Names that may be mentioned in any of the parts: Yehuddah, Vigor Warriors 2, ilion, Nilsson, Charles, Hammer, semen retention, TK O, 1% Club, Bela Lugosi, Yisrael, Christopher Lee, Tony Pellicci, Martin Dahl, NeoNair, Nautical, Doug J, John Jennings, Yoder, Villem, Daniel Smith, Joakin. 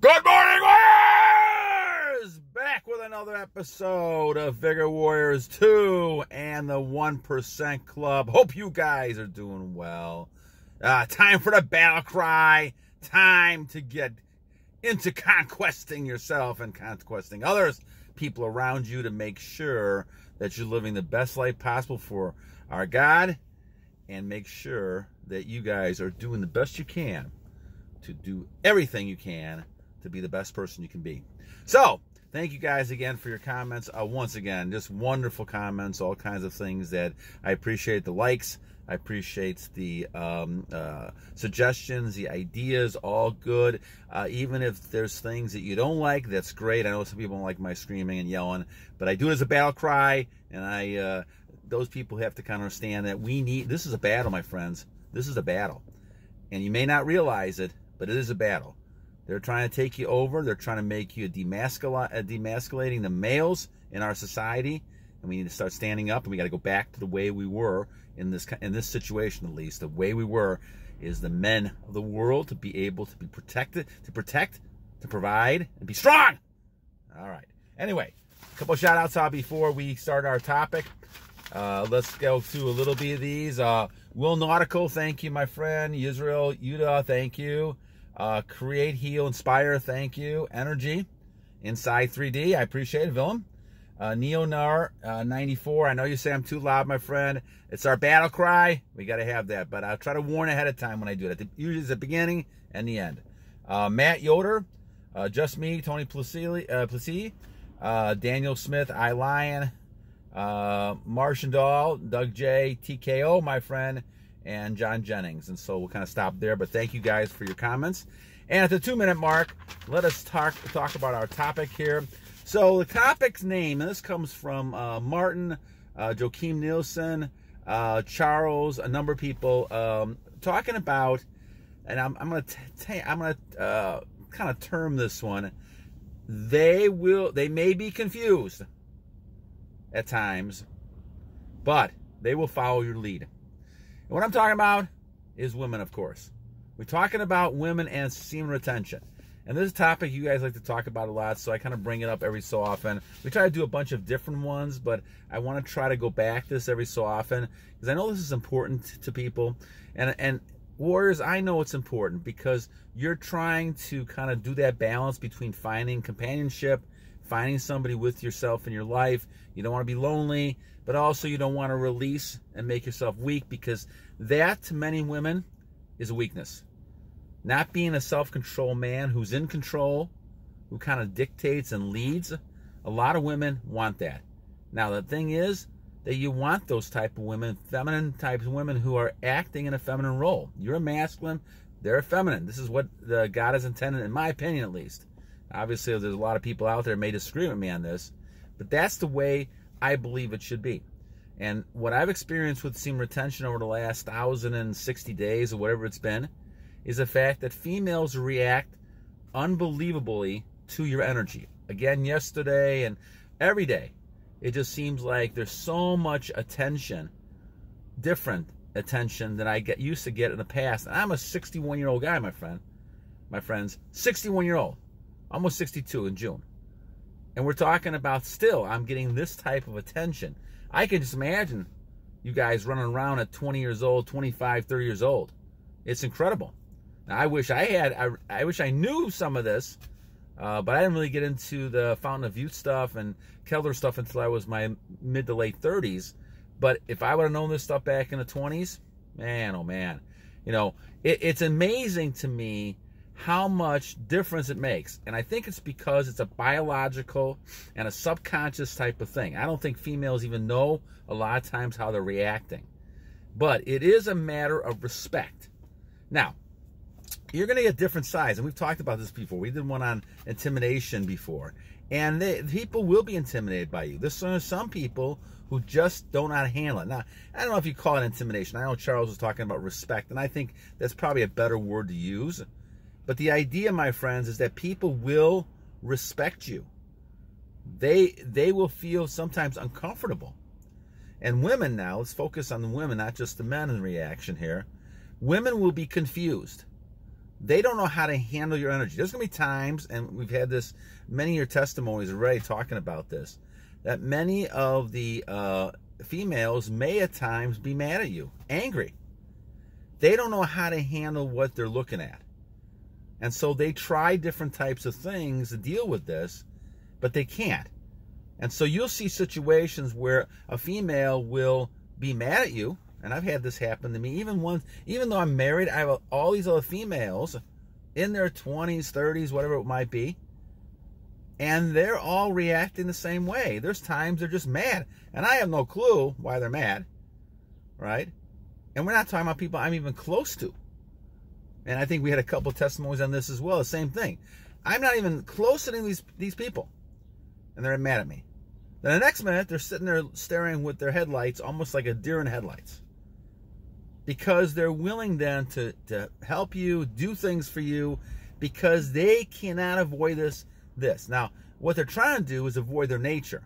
Good morning, Warriors! Back with another episode of Vigor Warriors 2 and the 1% Club. Hope you guys are doing well. Time for the battle cry. Time to get into conquesting yourself and conquesting others, people around you, to make sure that you're living the best life possible for our God, and make sure that you guys are doing the best you can to do everything you can to be the best person you can be. So thank you guys again for your comments. Once again, just wonderful comments, all kinds of things that I appreciate. The likes, I appreciate the suggestions, the ideas, all good. Even if there's things that you don't like, that's great. I know some people don't like my screaming and yelling, but I do it as a battle cry, and those people have to kind of understand that we need, this is a battle, my friends. This is a battle. And you may not realize it, but it is a battle. They're trying to take you over. They're trying to make you demasculating the males in our society. And we need to start standing up, and we got to go back to the way we were in this situation, at least. The way we were is the men of the world, to be able to be protected, to protect, to provide, and be strong. All right. Anyway, a couple of shout-outs before we start our topic. Let's go through a little bit of these. Will Nautical, thank you, my friend. Yisrael, Yehuddah, thank you. Create, Heal, Inspire, thank you. Energy, Inside 3D, I appreciate it, Willem. NeoNair, 94, I know you say I'm too loud, my friend. It's our battle cry. We got to have that, but I'll try to warn ahead of time when I do it. Usually it's the beginning and the end. Matt Yoder, Just Me, Tony Pellicci, Daniel Smith, I Lion, Marsh and Dahl, Doug J, TKO, my friend, and John Jennings. And so we'll kind of stop there, but thank you guys for your comments. And at the 2-minute mark, let us talk about our topic here. So the topic's name, and this comes from Martin, Joakin, Nilsson, Charles, a number of people talking about, and I'm gonna kind of term this one. They may be confused at times, but they will follow your lead. And what I'm talking about is women, of course. We're talking about women and semen retention. And this is a topic you guys like to talk about a lot, so I kind of bring it up every so often. We try to do a bunch of different ones, but I want to try to go back to this every so often, because I know this is important to people. And warriors, I know it's important, because you're trying to kind of do that balance between finding companionship, finding somebody with yourself in your life. You don't want to be lonely, but also you don't want to release and make yourself weak, because that, to many women, is a weakness. Not being a self-control man who's in control, who kind of dictates and leads. A lot of women want that. Now, the thing is that you want those type of women, feminine types of women, who are acting in a feminine role. You're a masculine, they're a feminine. This is what God has intended, in my opinion at least. Obviously, there's a lot of people out there who may disagree with me on this, but that's the way I believe it should be. And what I've experienced with semen retention over the last 1,060 days, or whatever it's been, is the fact that females react unbelievably to your energy. Again, yesterday and every day, it just seems like there's so much attention, different attention, than I get used to get in the past. And I'm a 61-year-old guy, my friend, my friends, 61-year-old, almost 62 in June. And we're talking about still, I'm getting this type of attention. I can just imagine you guys running around at 20 years old, 25, 30 years old. It's incredible. I wish I had, I wish I knew some of this, but I didn't really get into the Fountain of Youth stuff and Keller stuff until I was my mid to late 30s. But if I would have known this stuff back in the 20s, man, oh man, you know, it's amazing to me how much difference it makes. And I think it's because it's a biological and a subconscious type of thing. I don't think females even know a lot of times how they're reacting, but it is a matter of respect. Now, you're going to get different sides, and we've talked about this before. We did one on intimidation before, and people will be intimidated by you. There's some people who just don't know how to handle it. Now, I don't know if you call it intimidation. I know Charles was talking about respect, and I think that's probably a better word to use. But the idea, my friends, is that people will respect you. They will feel sometimes uncomfortable. And women now, let's focus on the women, not just the men in reaction here. Women will be confused. They don't know how to handle your energy. There's going to be times, and we've had this, many of your testimonies already talking about this, that many of the females may at times be mad at you, angry. They don't know how to handle what they're looking at. And so they try different types of things to deal with this, but they can't. And so you'll see situations where a female will be mad at you, and I've had this happen to me. Even though I'm married, I have all these other females in their 20s, 30s, whatever it might be, and they're all reacting the same way. There's times they're just mad, and I have no clue why they're mad, right? And we're not talking about people I'm even close to. And I think we had a couple testimonies on this as well, the same thing. I'm not even close to these people, and they're mad at me. Then the next minute, they're sitting there staring with their headlights, almost like a deer in headlights. Because they're willing then to help you, do things for you, because they cannot avoid this. Now, what they're trying to do is avoid their nature.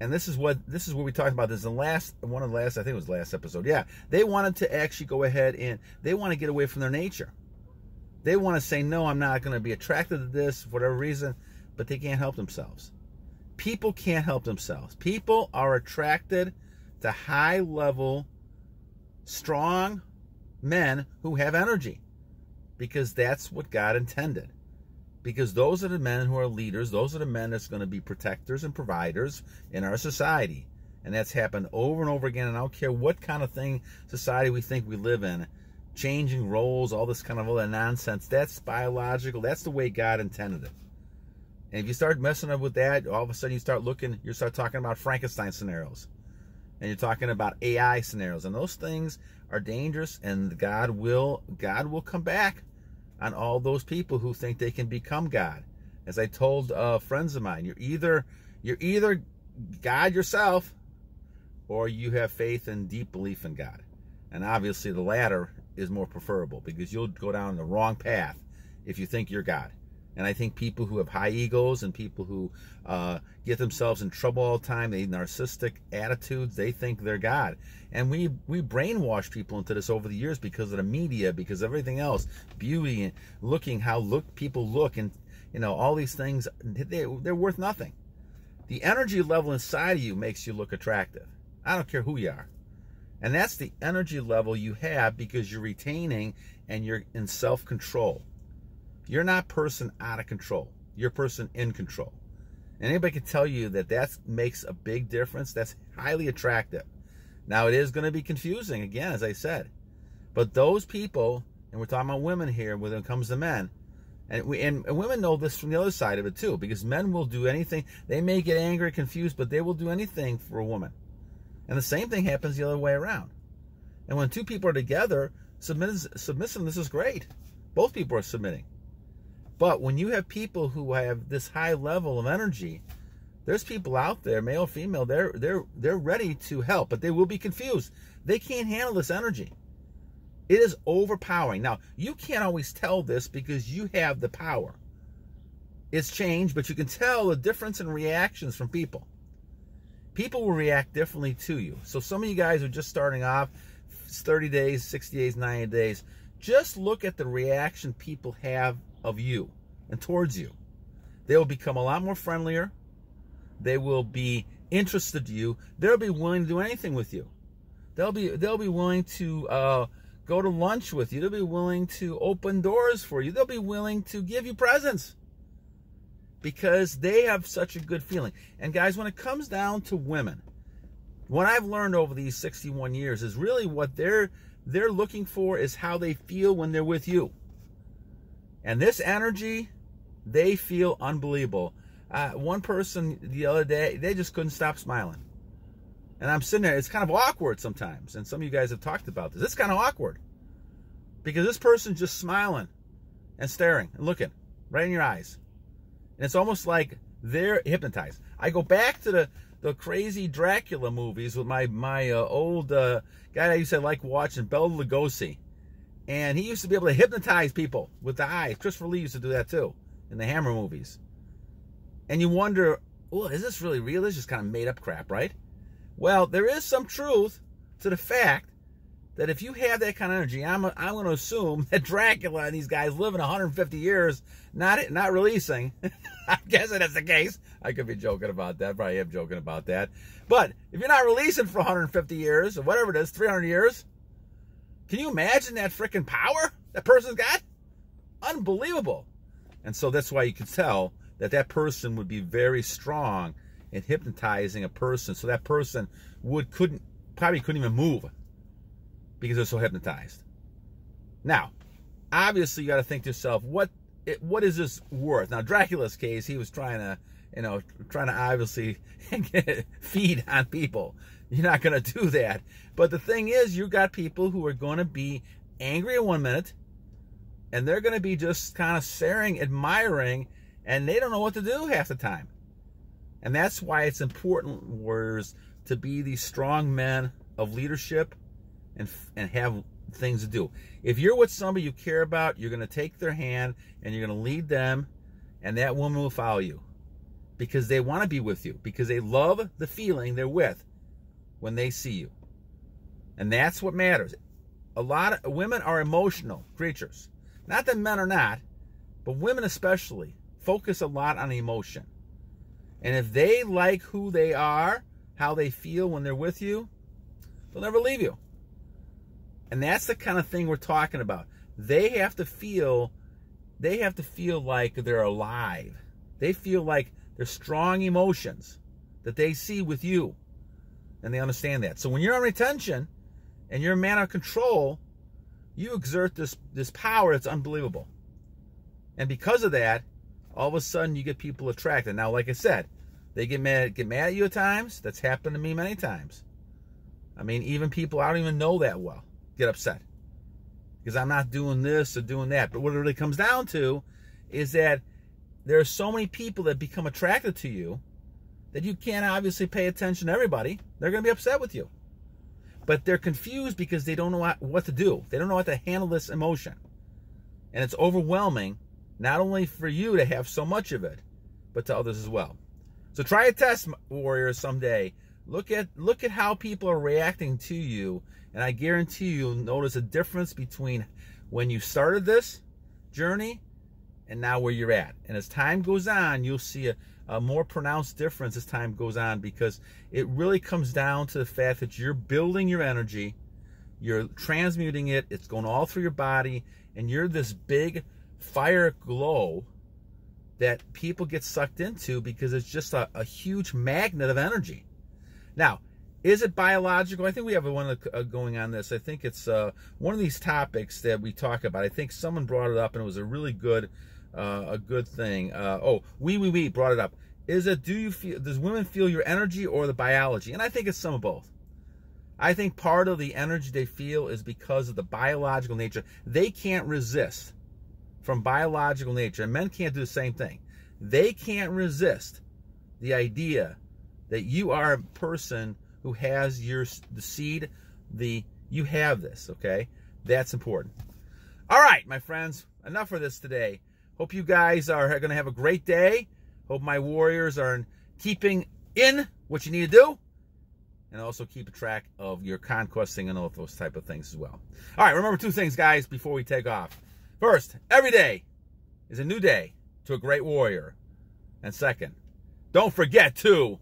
And this is what we talked about. This is the last, one of the last, I think it was the last episode. Yeah, they wanted to actually go ahead and, they want to get away from their nature. They want to say, no, I'm not going to be attracted to this for whatever reason, but they can't help themselves. People can't help themselves. People are attracted to high-level, strong men who have energy, because that's what God intended. Because those are the men who are leaders. Those are the men that's going to be protectors and providers in our society. And that's happened over and over again. And I don't care what kind of thing society we think we live in, changing roles, all this kind of other nonsense. That's biological. That's the way God intended it. And if you start messing up with that, all of a sudden you start talking about Frankenstein scenarios. And you're talking about AI scenarios. And those things are dangerous, and God will come back on all those people who think they can become God. As I told friends of mine, you're either God yourself, or you have faith and deep belief in God. And obviously the latter is more preferable, because you'll go down the wrong path if you think you're God. And I think people who have high egos and people who get themselves in trouble all the time, they have narcissistic attitudes, they think they're God. And we brainwash people into this over the years because of the media, because of everything else, beauty and people look, and all these things, they're worth nothing. The energy level inside of you makes you look attractive. I don't care who you are. And that's the energy level you have, because you're retaining and you're in self-control. You're not person out of control. You're person in control. And anybody can tell you that makes a big difference. That's highly attractive. Now, it is going to be confusing, again, as I said. But those people, and we're talking about women here when it comes to men, and women know this from the other side of it too, because men will do anything. They may get angry, confused, but they will do anything for a woman. And the same thing happens the other way around. And when two people are together, submissiveness is great. Both people are submitting. But when you have people who have this high level of energy, there's people out there, male, female, they're ready to help, but they will be confused. They can't handle this energy. It is overpowering. Now, you can't always tell this because you have the power. It's changed, but you can tell the difference in reactions from people. People will react differently to you. So some of you guys are just starting off, 30 days, 60 days, 90 days. Just look at the reaction people have of you and towards you. They will become a lot more friendlier. They will be interested in you. They'll be willing to do anything with you. They'll be willing to go to lunch with you. They'll be willing to open doors for you. They'll be willing to give you presents, because they have such a good feeling. And guys, when it comes down to women, what I've learned over these 61 years is really what they're looking for is how they feel when they're with you. And this energy, they feel unbelievable. One person the other day, they just couldn't stop smiling. And I'm sitting there, it's kind of awkward sometimes. And some of you guys have talked about this. It's kind of awkward, because this person's just smiling and staring and looking right in your eyes. And it's almost like they're hypnotized. I go back to the crazy Dracula movies with my old guy I used to like watching, Bela Lugosi. And he used to be able to hypnotize people with the eyes. Christopher Lee used to do that too in the Hammer movies. And you wonder, well, is this really real? This is just kind of made up crap, right? Well, there is some truth to the fact that if you have that kind of energy, I'm going to assume that Dracula and these guys living 150 years, not releasing. I'm guessing that's the case. I could be joking about that. Probably am joking about that. But if you're not releasing for 150 years, or whatever it is, 300 years, can you imagine that freaking power that person's got? Unbelievable. And so that's why you can tell that that person would be very strong in hypnotizing a person. So that person probably couldn't even move, because they're so hypnotized. Now, obviously, you got to think to yourself, what is this worth? Now, Dracula's case, he was trying to obviously feed on people. You're not going to do that. But the thing is, you got people who are going to be angry in 1 minute, and they're going to be just kind of staring, admiring, and they don't know what to do half the time. And that's why it's important, warriors, to be these strong men of leadership, and have things to do. If you're with somebody you care about, you're going to take their hand and you're going to lead them, and that woman will follow you because they want to be with you, because they love the feeling they're with when they see you. And that's what matters. A lot of women are emotional creatures. Not that men are not, but women especially focus a lot on emotion. And if they like who they are, how they feel when they're with you, they'll never leave you. And that's the kind of thing we're talking about. They have to feel like they're alive. They feel like there's strong emotions that they see with you, and they understand that. So when you're on retention and you're a man of control, you exert this power that's unbelievable. And because of that, all of a sudden you get people attracted. Now, like I said, they get mad at you at times. That's happened to me many times. I mean, even people I don't even know that well get upset because I'm not doing this or doing that. But what it really comes down to is that there are so many people that become attracted to you that you can't obviously pay attention to everybody. They're going to be upset with you. But they're confused because they don't know what to do. They don't know how to handle this emotion. And it's overwhelming, not only for you to have so much of it, but to others as well. So try a test, warriors, someday. Look at how people are reacting to you, and I guarantee you'll notice a difference between when you started this journey and now where you're at. And as time goes on, you'll see a more pronounced difference as time goes on, because it really comes down to the fact that you're building your energy, you're transmuting it, it's going all through your body, and you're this big fire glow that people get sucked into because it's just a huge magnet of energy. Now, is it biological? I think we have one going on this. I think it's one of these topics that we talk about. I think someone brought it up, and it was a really good, a good thing. We brought it up. Is it, does women feel your energy or the biology? And I think it's some of both. I think part of the energy they feel is because of the biological nature. They can't resist from biological nature. And men can't do the same thing. They can't resist the idea that you are a person who has you have this, okay? That's important. All right, my friends, enough of this today. Hope you guys are gonna have a great day. Hope my warriors are keeping in what you need to do, and also keep track of your conquesting and all those type of things as well. All right, remember two things, guys, before we take off. First, every day is a new day to a great warrior. And second, don't forget to